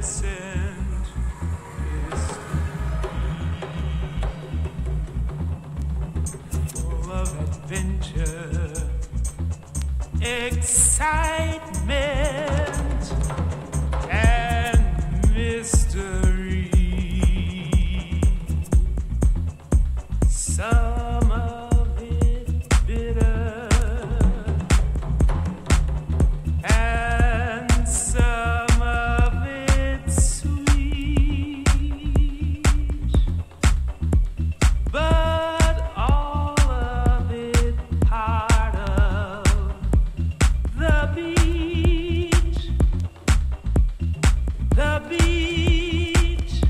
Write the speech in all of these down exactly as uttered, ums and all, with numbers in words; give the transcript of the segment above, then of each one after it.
Beach, the beach.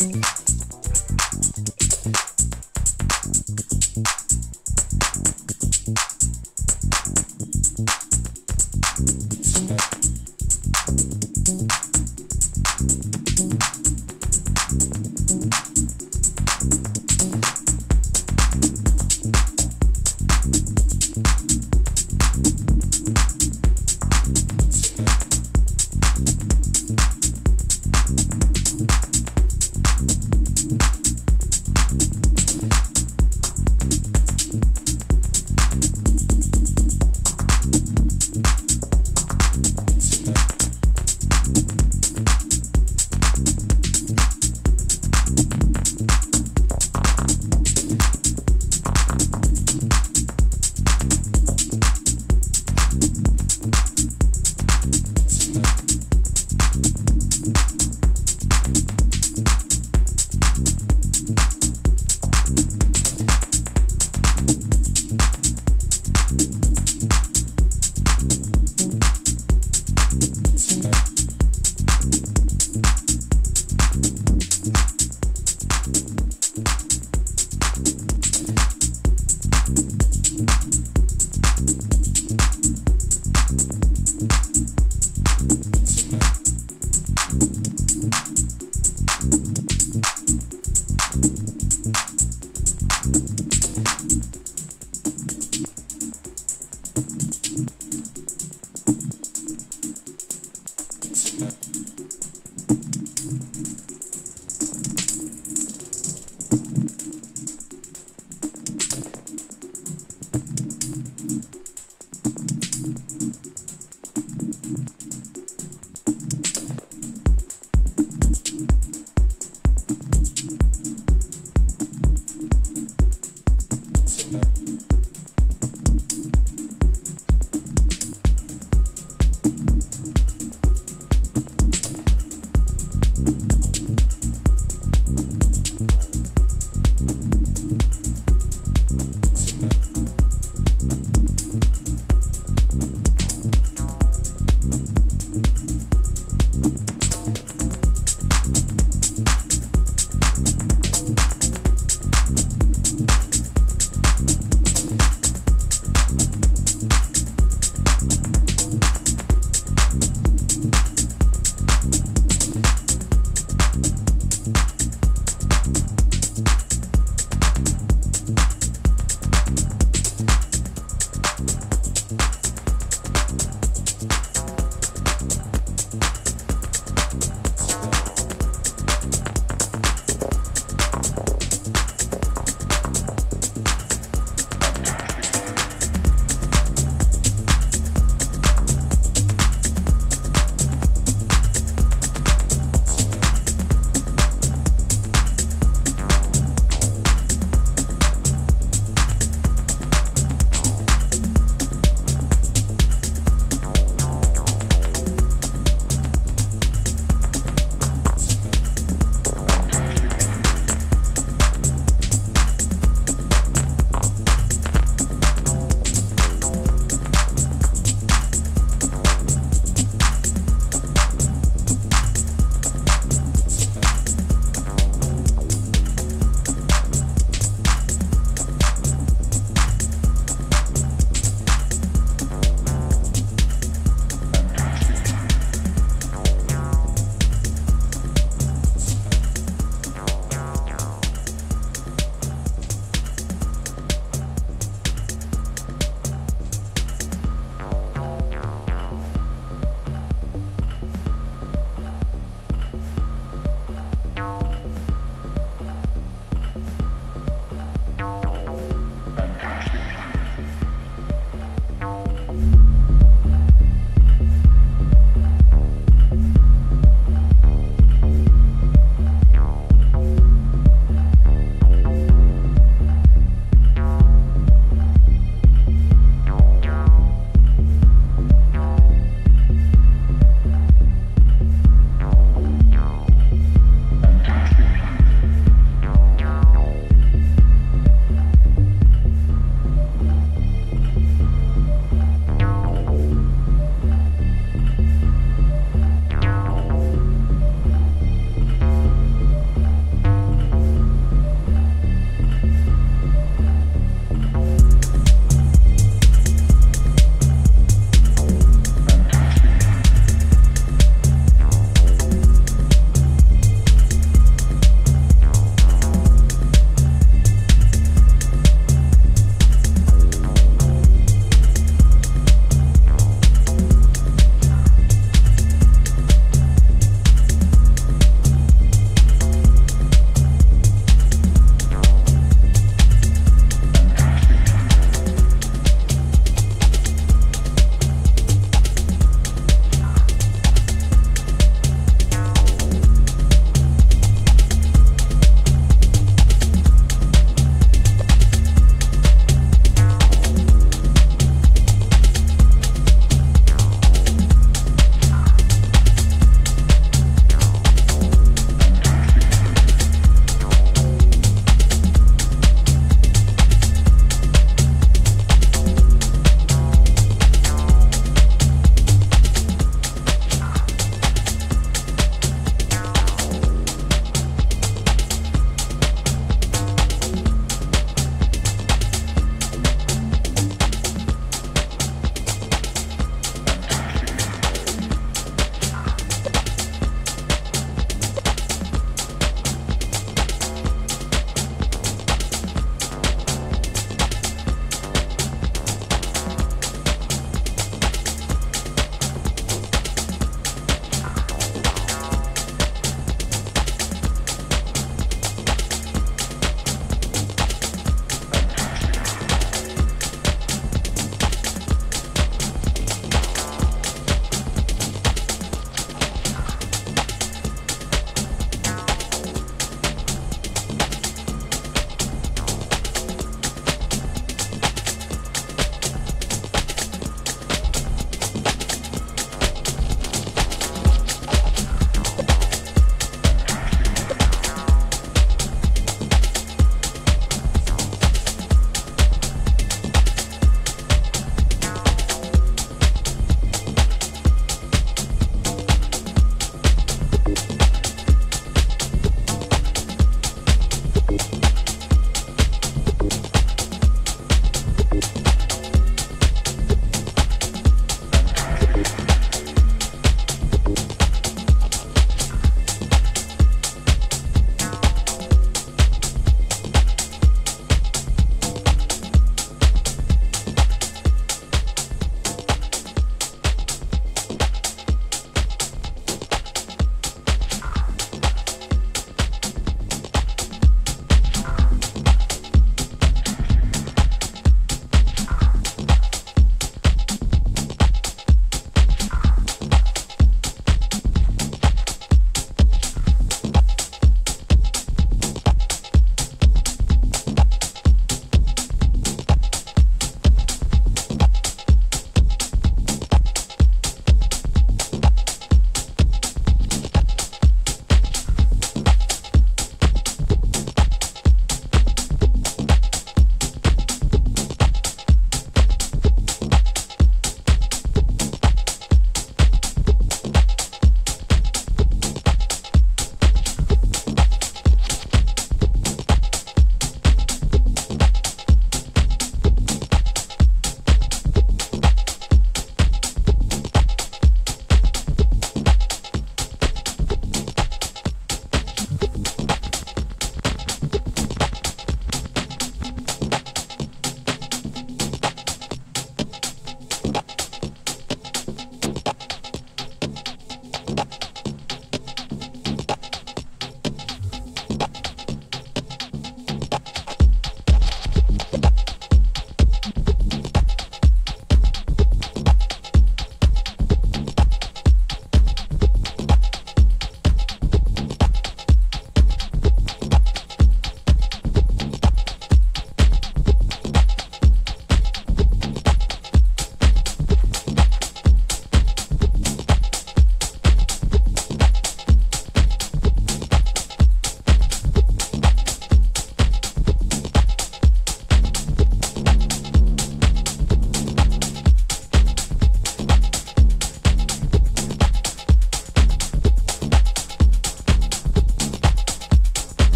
You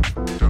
Don't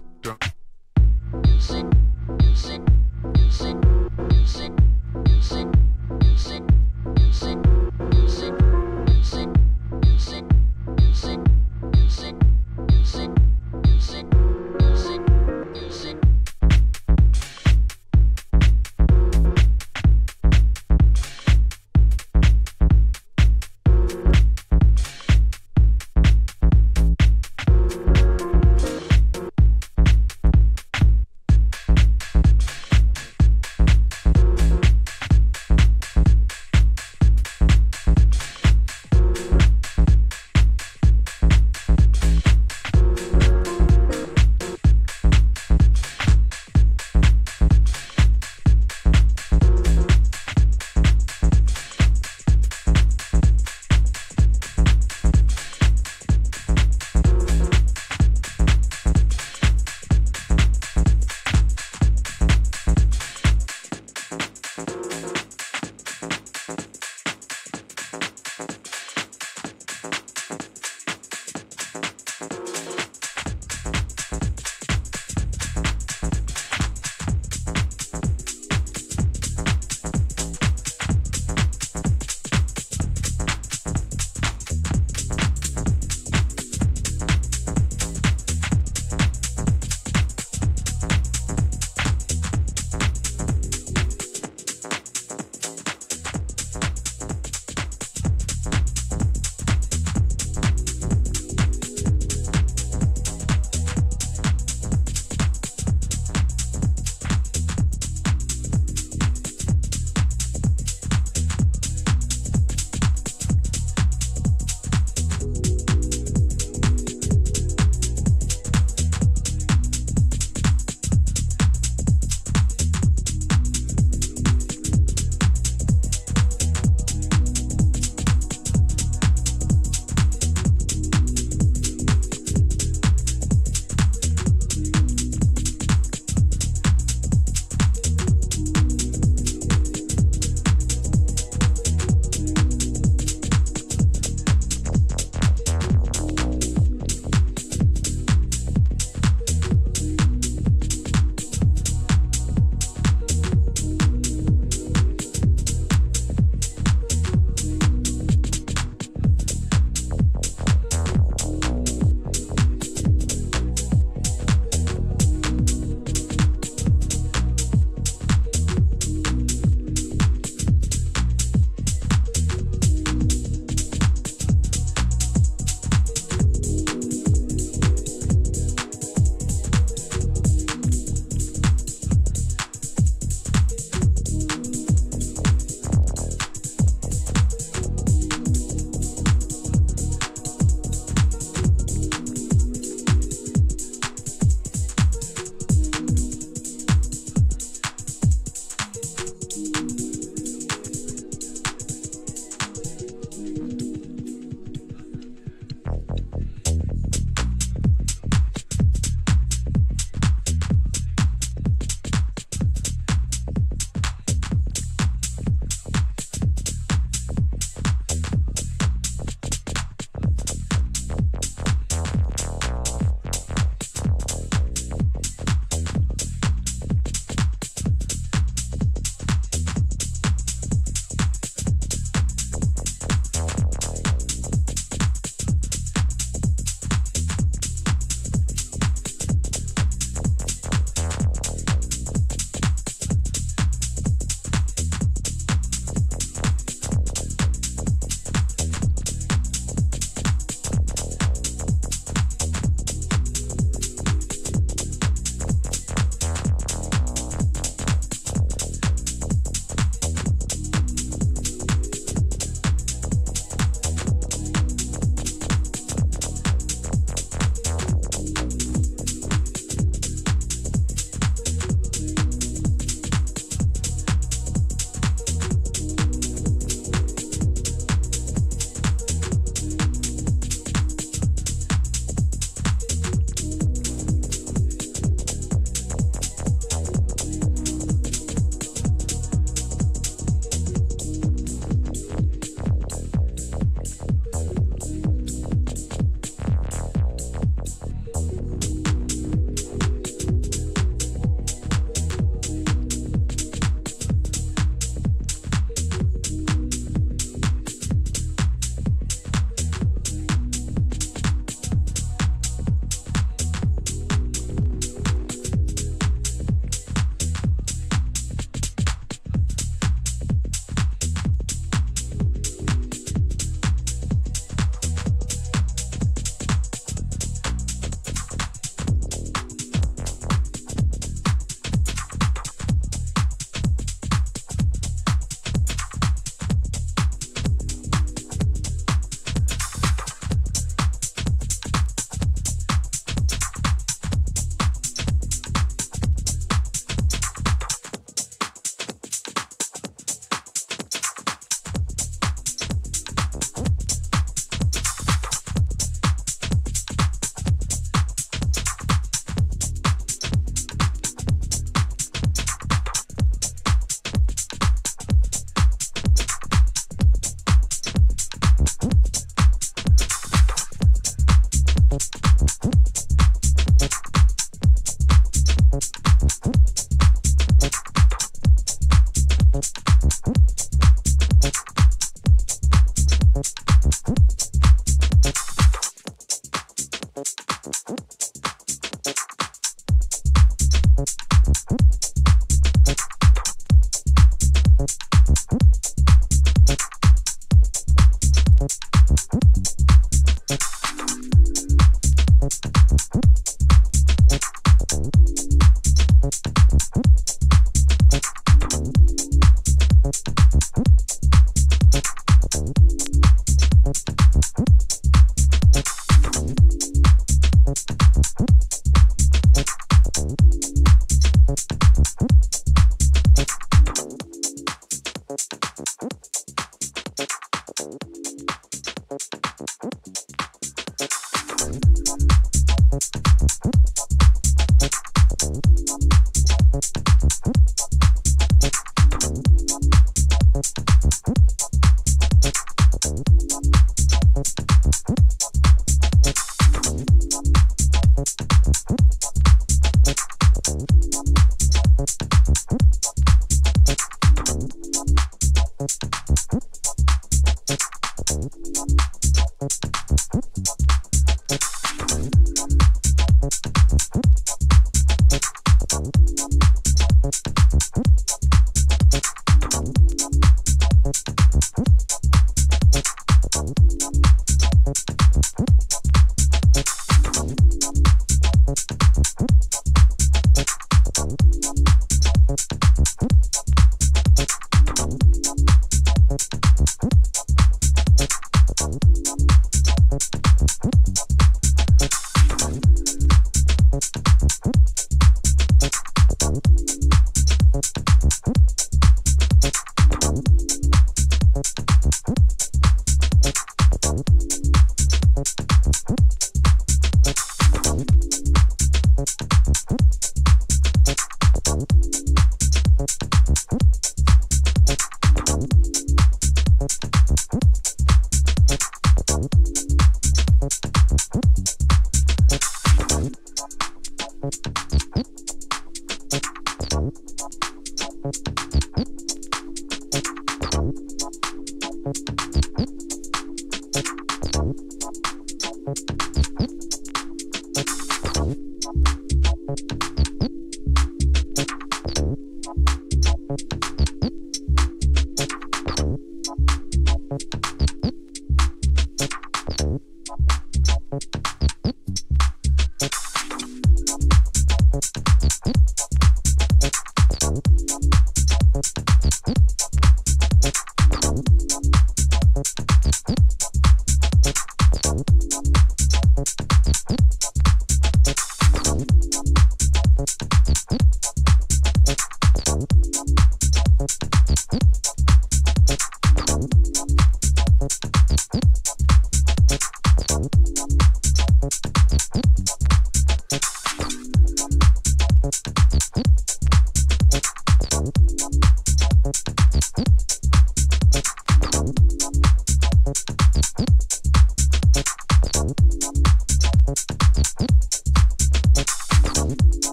Thank you.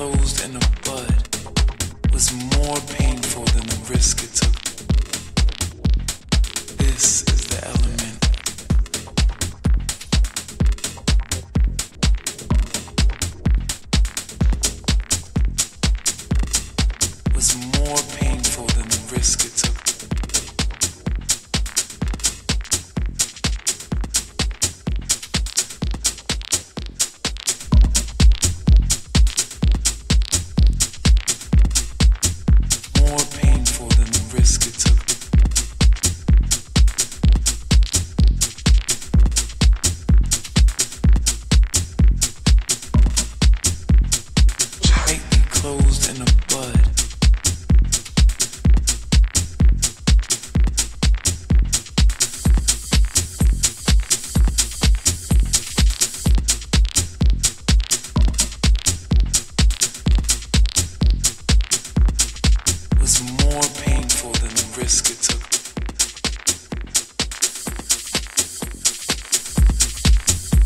closed in a bud was more painful than the risk it took. This is the element. Was more painful than the risk it took. Closed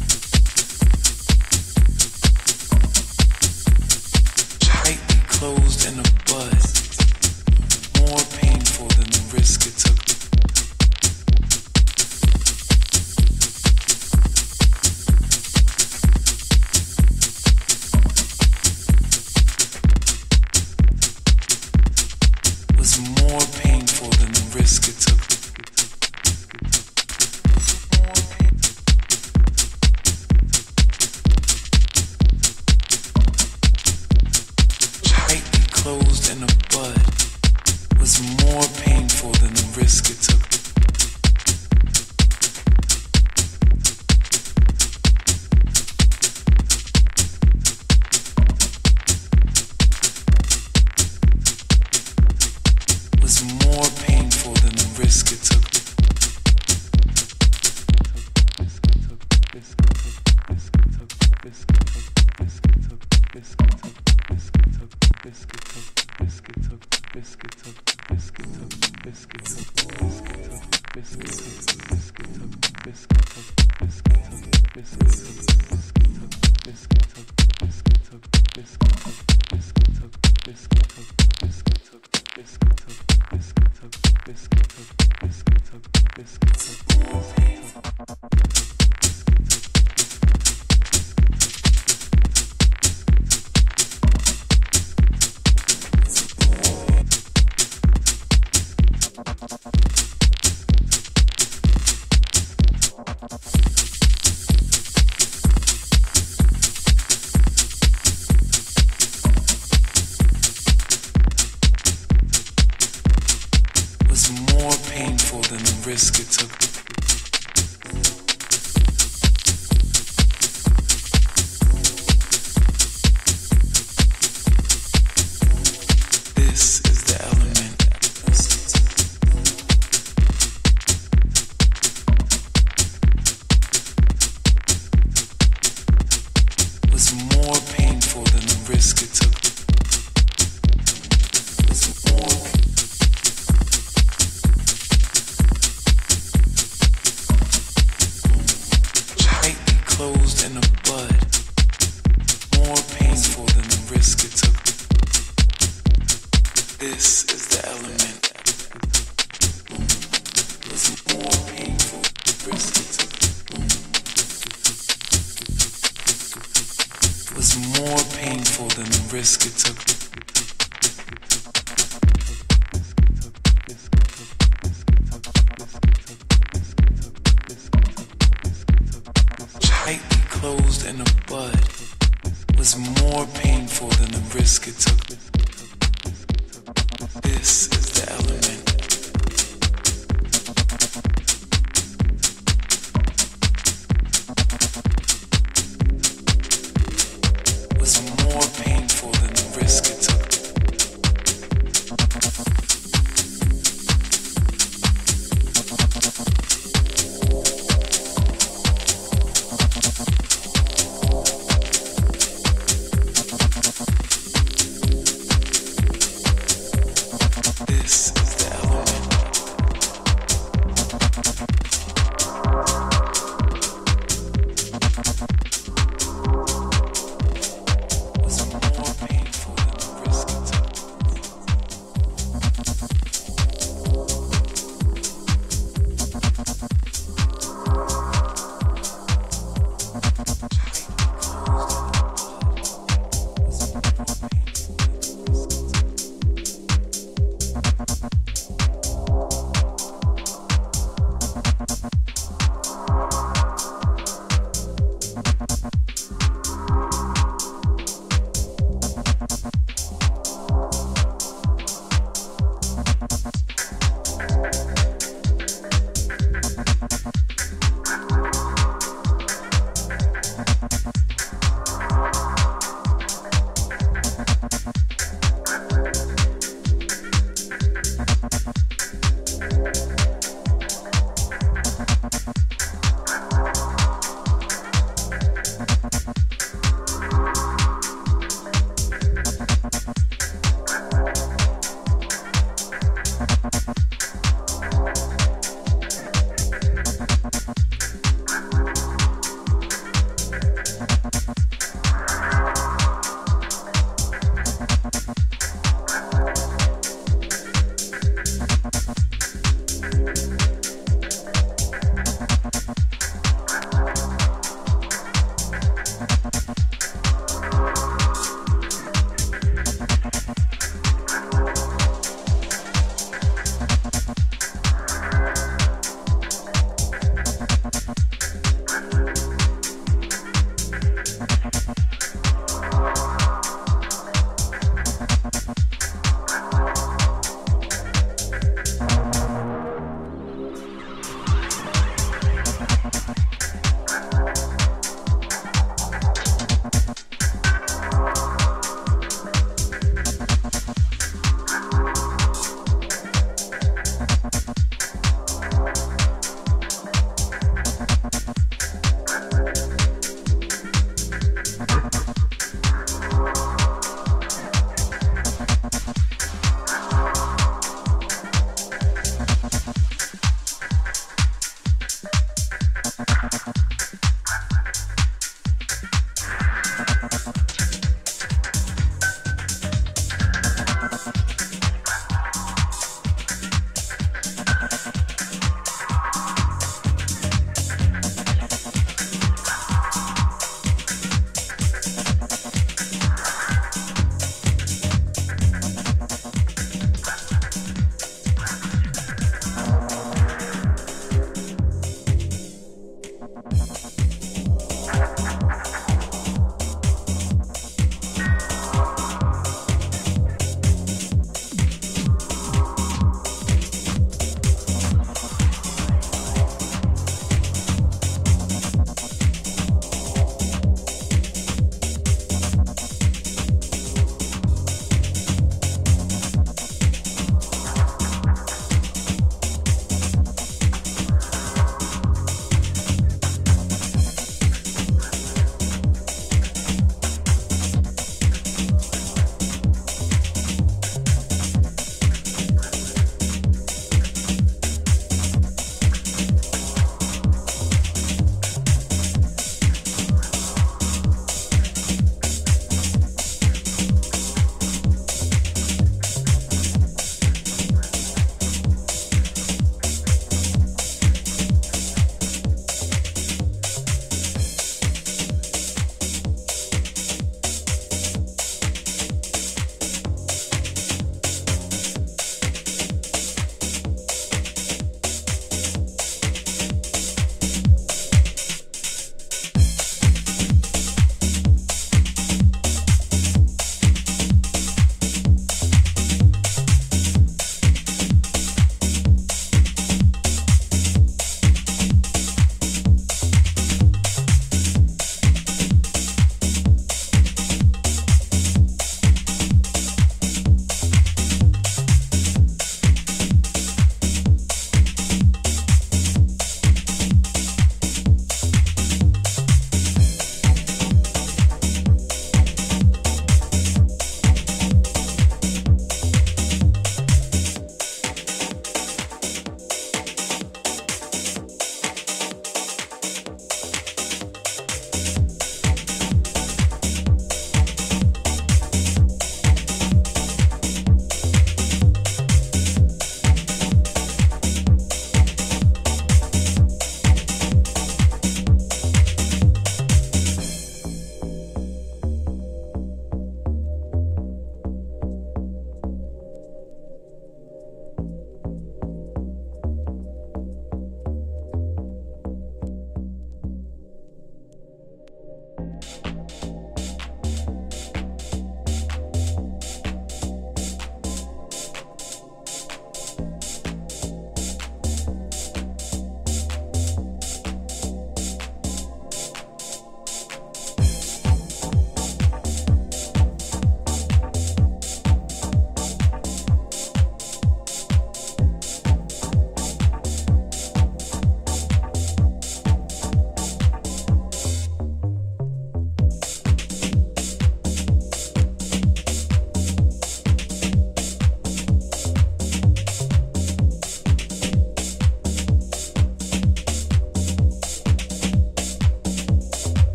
in a bud, more painful than the risk it took. Was more painful than the risk it took. Closed in a bud was more painful than the risk it took. Was more painful than the risk it took. Biscuit took, biscuit took, biscuit took, biscuit took, biscuit took, biscuit took, biscuit took, biscuit took, biscuit took, biscuit took, biscuit took, biscuit took, biscuit took, biscuit took, biscuit took, biscuit took, biscuit took, biscuit took, biscuit took, biscuit took, biscuit took, biscuit took, biscuit took, biscuit took. Was more painful than the risk it took. This is the element. Was more painful than the risk it took. Closed in a bud, more painful than the risk it took. This is the element. Was more painful than the risk it took. Was more painful than the risk it took. Closed in a bud was more painful than the risk it took. This is the element. Was more painful than the risk it took.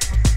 Thank you.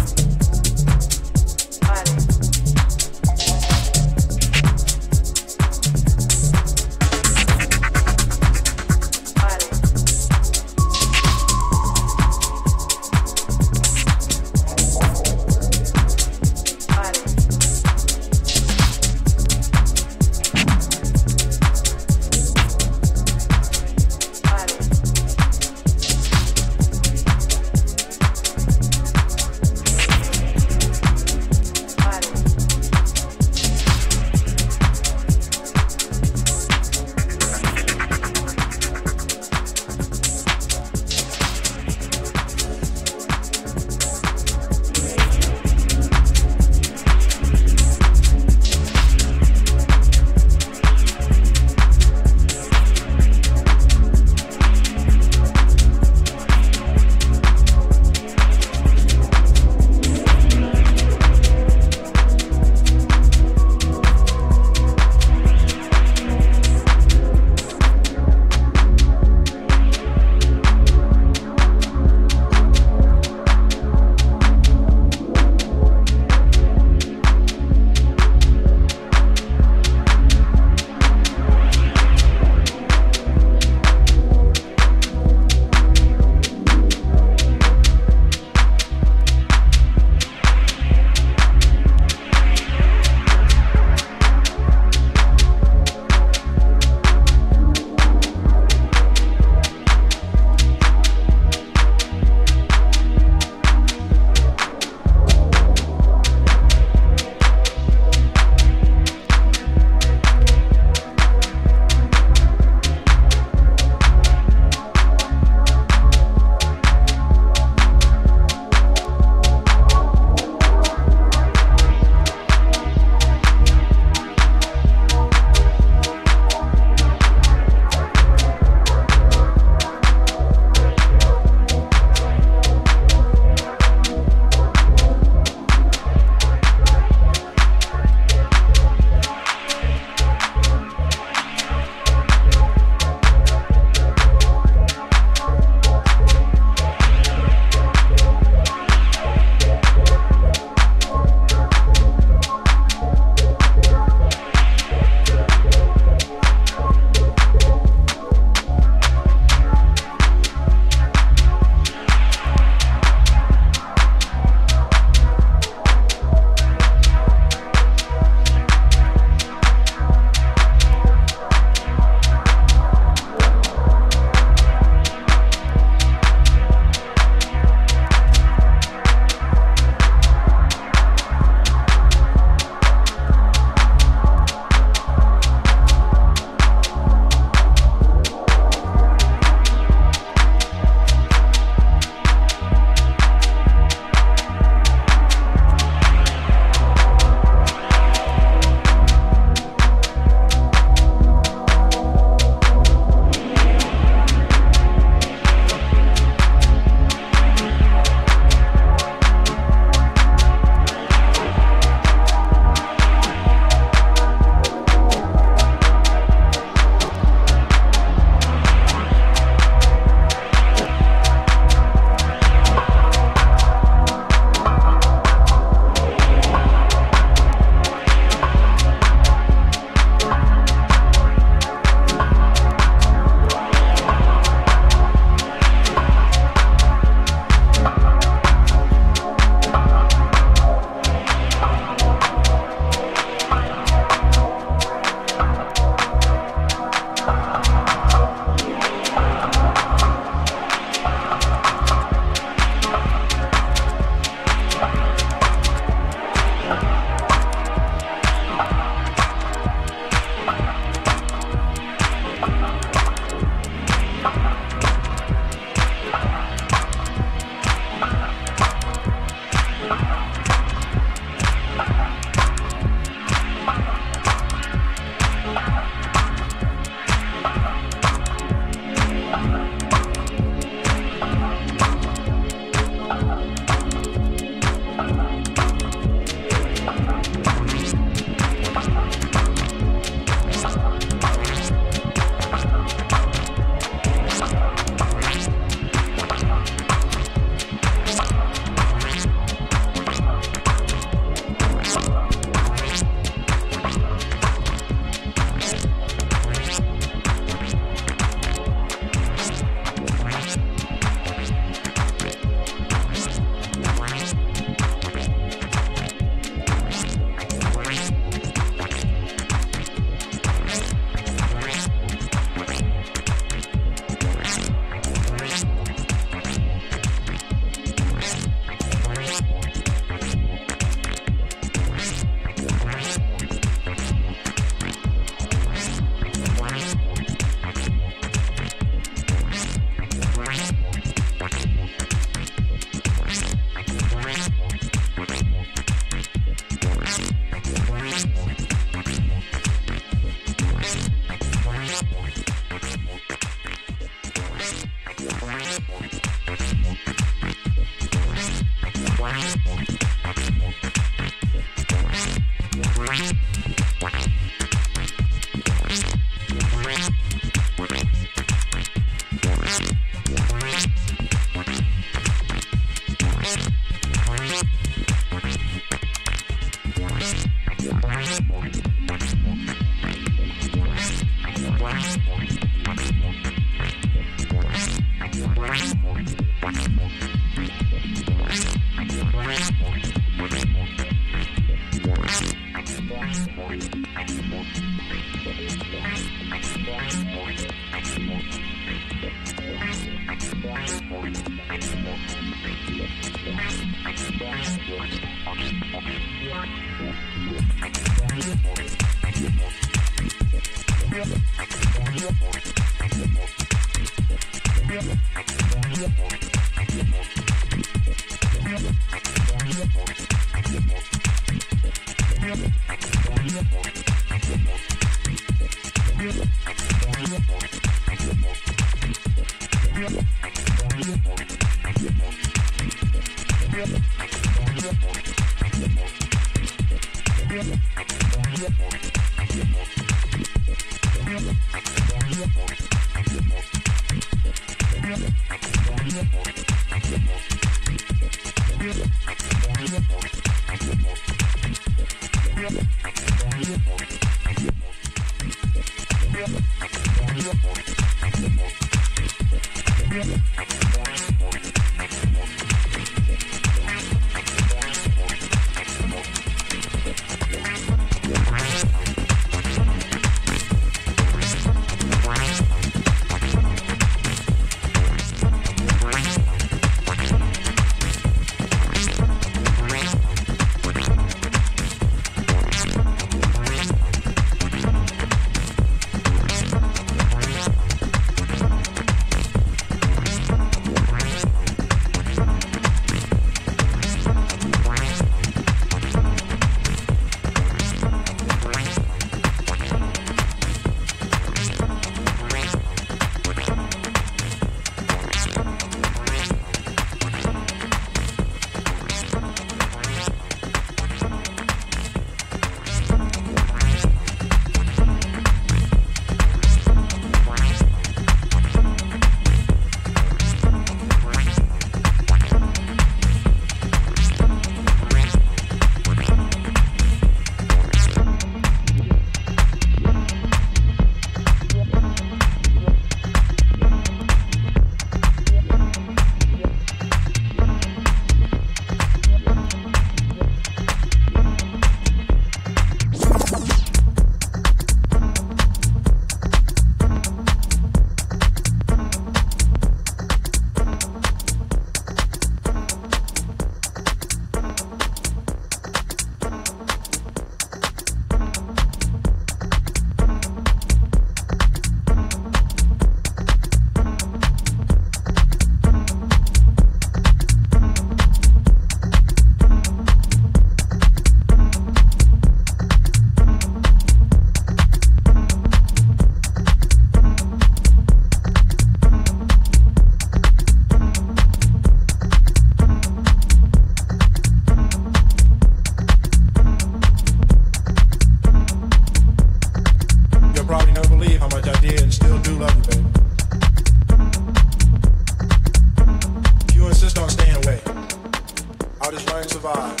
Survive.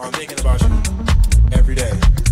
I'm thinking about you every day.